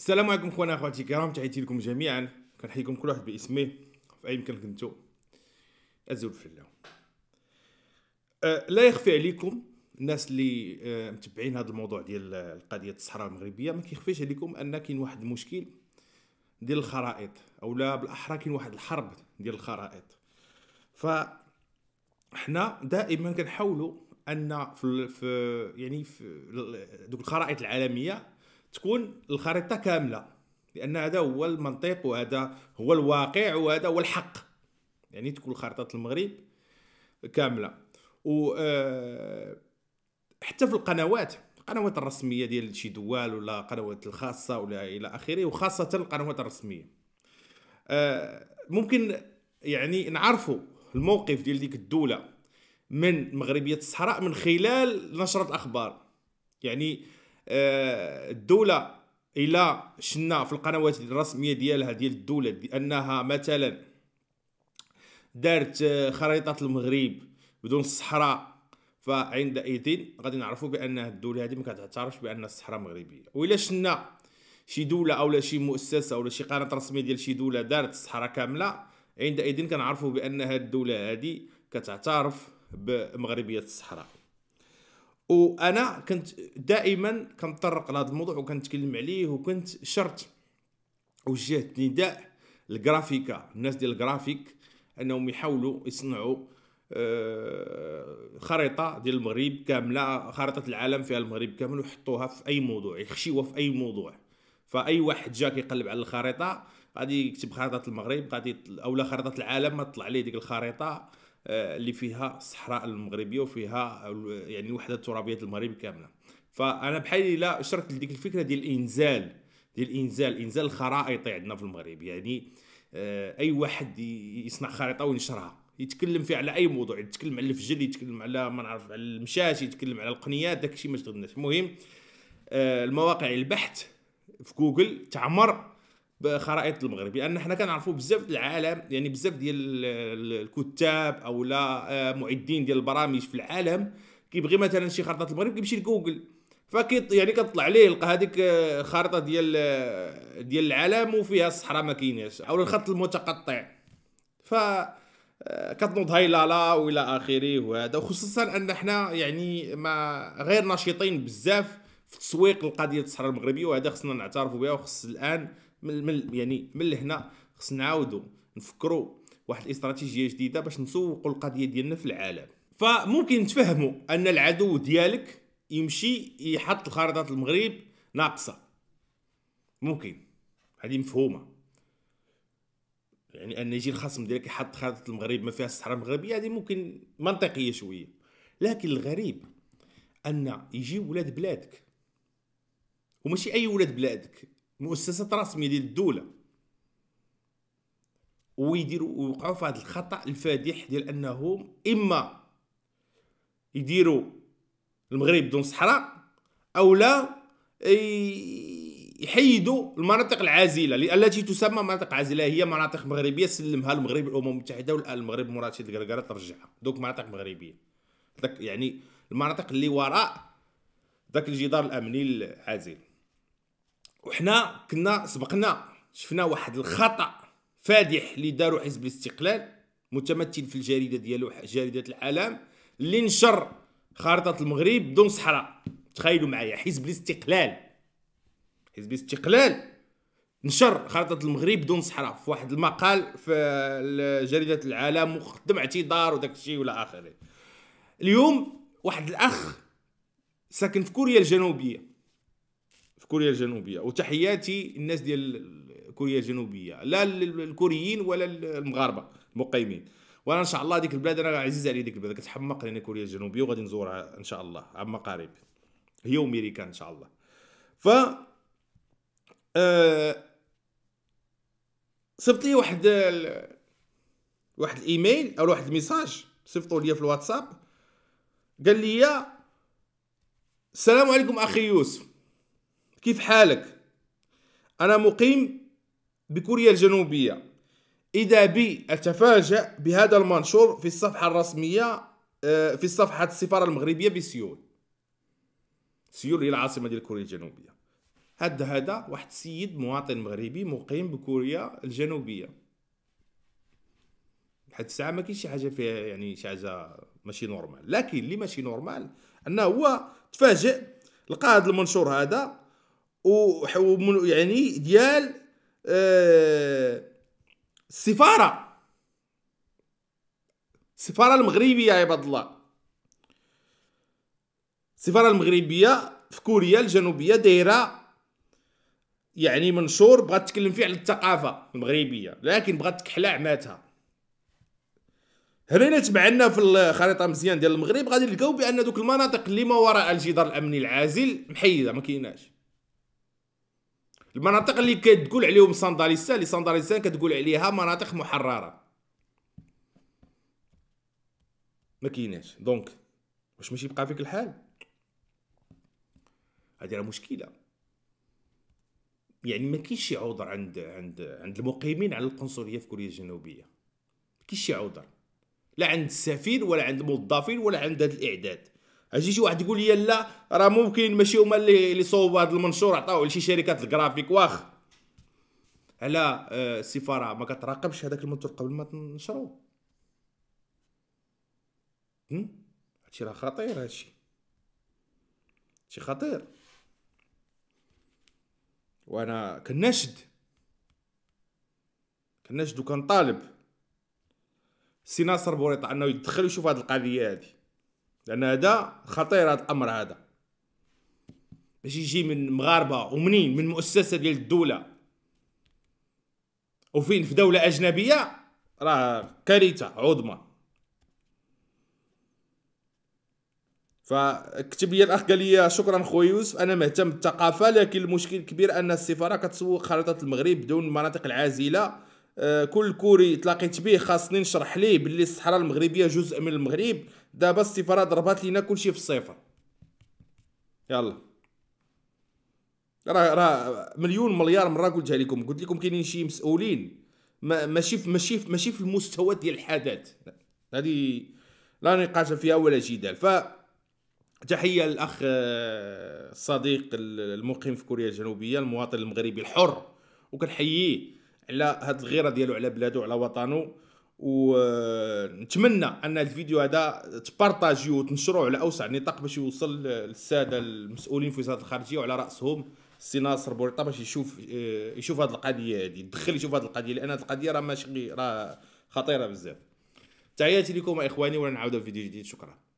السلام عليكم خونا اخواتي الكرام، تحياتي لكم جميعا. كنحييكم كل واحد باسمه في اي مكان كنتو، ازول في الله. لا يخفي عليكم الناس اللي متبعين هذا الموضوع ديال القضيه الصحراء المغربيه، ما كيخفيش عليكم ان كاين واحد المشكل ديال الخرائط، اولا بالاحرى كاين واحد الحرب ديال الخرائط. فحنا دائما كنحاولوا ان في دوك الخرائط العالميه تكون الخريطه كامله، لان هذا هو المنطق وهذا هو الواقع وهذا هو الحق، يعني تكون خريطه المغرب كامله. و حتى في القنوات الرسميه ديال شي دول ولا القنوات الخاصه ولا الى اخره، وخاصه القنوات الرسميه ممكن يعني نعرفوا الموقف ديال ديك الدوله من مغربيه الصحراء من خلال نشره الاخبار. يعني الدوله الى شنا في القنوات الرسميه ديالها ديال الدوله انها مثلا دارت خريطه المغرب بدون الصحراء، فعندئذ غادي نعرفوا بان الدوله هذه ما كتعترفش بان الصحراء مغربيه. وإلا شنا شي دوله اولا شي مؤسسه ولا شي قناه رسميه ديال شي دوله دارت الصحراء كامله، عندئذ كنعرفوا بان هذه الدوله هذه كتعترف بمغربيه الصحراء. وانا كنت دائما كنطرق لهذا الموضوع وكنتكلم عليه، وكنت شرط وجهت نداء للجرافيكا، الناس ديال الجرافيك، انهم يحاولوا يصنعوا خريطه ديال المغرب كامله، خريطه العالم فيها المغرب كامل، ويحطوها في اي موضوع، يخشيوها في اي موضوع. فاي واحد جا كيقلب على الخريطه غادي يكتب خريطه المغرب غادي اولا خريطه العالم، ما تطلع ليه ديك الخريطه اللي فيها الصحراء المغربيه وفيها يعني الوحده الترابيه المغرب كامله. فانا بحال لا شركت لديك الفكره ديال الانزال، انزال الخرائط عندنا في المغرب. يعني اي واحد يصنع خريطه وينشرها، يتكلم فيها على اي موضوع، يتكلم على الفجل، يتكلم على ما نعرف على المشاش، يتكلم على القنيات، داكشي ما شغلناش. المهم المواقع البحث في جوجل تعمر بخرائط المغرب، لان حنا كنعرفوا بزاف العالم، يعني بزاف ديال الكتاب او لا معدين ديال البرامج في العالم كيبغي مثلا شي خريطه المغرب كيمشي لجوجل، يعني كتطلع ليه يلقى هذيك الخريطه ديال العالم وفيها الصحراء ما كايناش، او الخط المتقطع، ف كتنوض هايلالا والى اخره. وهذا وخصوصا ان حنا يعني ما غير ناشطين بزاف في تسويق القضيه الصحراء المغربيه، وهذا خصنا نعترفوا بها. وخص الان من هنا خصنا نعاودوا نفكروا واحد الاستراتيجيه جديده باش نسوقوا القضيه ديالنا في العالم. فممكن تفهموا ان العدو ديالك يمشي يحط الخريطات المغرب ناقصه، ممكن هذه مفهومه، يعني ان يجي الخصم ديالك يحط خريطه المغرب ما فيها الصحراء المغربيه، هذه ممكن منطقيه شويه. لكن الغريب ان يجي ولاد بلادك، وماشي اي ولاد بلادك، مؤسسه رسميه ديال الدوله، ويديروا ويوقعوا في هذا الخطا الفادح ديال انهم اما يديروا المغرب بدون صحراء او لا يحيدوا المناطق العازله التي تسمى مناطق عازله، هي مناطق مغربيه سلمها المغرب الامم المتحده، والان المغرب مراتي الكركارات ترجعها دوك مناطق مغربيه، داك يعني المناطق اللي وراء داك الجدار الامني العازل. وحنا كنا سبقنا شفنا واحد الخطا فادح اللي دارو حزب الاستقلال متمثل في الجريده ديالو جريده العالم اللي نشر خارطه المغرب بدون صحراء. تخيلوا معايا، حزب الاستقلال نشر خارطه المغرب بدون صحراء في واحد المقال في جريده العالم وخدم اعتذار وداك الشيء ولا اخره. اليوم واحد الاخ ساكن في كوريا الجنوبيه، وتحياتي الناس ديال كوريا الجنوبيه، لا الكوريين ولا المغاربه المقيمين، وانا ان شاء الله ديك البلاد انا عزيز علي ديك البلاد، كتحمق لنا كوريا الجنوبيه وغادي نزورها ان شاء الله عما قريب، هي وامريكا ان شاء الله. ف صيفط لي واحد الايميل او واحد الميساج صيفطوا لي في الواتساب، قال لي السلام عليكم اخي يوسف، كيف حالك؟ أنا مقيم بكوريا الجنوبية، إذا بي أتفاجأ بهذا المنشور في الصفحة الرسمية في صفحة السفارة المغربية بسيول. سيول هي العاصمة ديال كوريا الجنوبية. هذا واحد السيد مواطن مغربي مقيم بكوريا الجنوبيه. لحد الساعه ما كاينش شي حاجه فيها، يعني شي حاجه ماشي نورمال. لكن اللي ماشي نورمال انه هو تفاجئ لقى هذا المنشور هذا، و يعني ديال السفاره المغربيه، عباد الله، السفاره المغربيه في كوريا الجنوبيه دايره يعني منشور بغات تتكلم فيه على الثقافه المغربيه، لكن بغات تكحلع ماتها. هنا تبعنا في الخريطه مزيان ديال المغرب غادي نلقاو بان دوك المناطق اللي ما وراء الجدار الامني العازل محيده، ما كايناش. المناطق اللي كتقول عليهم صنداليستا، اللي صنداليستا كتقول عليها مناطق محرره، ما كايناش. دونك واش ماشي بقى فيك الحال؟ هذه راه مشكله. يعني ما كاينش شي عذر عند المقيمين على القنصليه في كوريا الجنوبيه، ما كاينش شي عذر، لا عند السفير ولا عند الموظفين ولا عند هذا الاعداد. اجي شي واحد يقول لي لا راه ممكن ماشي هما اللي صوبوا هذا المنشور، عطاوه لشي شركات الجرافيك. واخ على السفاره ما كتراقبش هذاك المنشور قبل ما تنشروه؟ هادشي راه خطير، هادشي خطير. وانا كنشد وكنطالب السي ناصر بوريطة انه يدخل ويشوف هاد القضيه هادي، لان هذا خطير. هذا الامر هذا باش يجي من مغاربه، ومنين؟ من مؤسسه ديال الدوله، وفين؟ في دوله اجنبيه، راه كارثه عظمى. فكتب لي الاخ قال لي شكرا خويا يوسف، انا مهتم بالثقافه، لكن المشكل كبير ان السفاره كتسوق خريطه المغرب بدون المناطق العازله. كل كوري تلاقيت به خاصني نشرح ليه باللي الصحراء المغربيه جزء من المغرب. دابا السفاره ضربات لينا كلشي في الصفر. يلا راه مليون مليار مره قلتها لكم، قلت لكم كاينين شي مسؤولين ماشي في المستوى ديال الحدث. هذه لا نقاش فيها ولا جدال. ف تحيه للاخ الصديق المقيم في كوريا الجنوبيه المواطن المغربي الحر، وكنحييه على هاد الغيره ديالو على بلادو على وطنو. ونتمنى ان الفيديو هذا تبارطاجيوه وتنشروه على اوسع نطاق باش يوصل للساده المسؤولين في وزاره الخارجيه، وعلى راسهم السي ناصر بوريطة، باش يشوف هاد القضيه هادي، يدخل يشوف هاد القضيه، لان هاد القضيه راه ماشي، راه خطيره بزاف. تحياتي لكم اخواني، ونعاودوا في فيديو جديد. شكرا.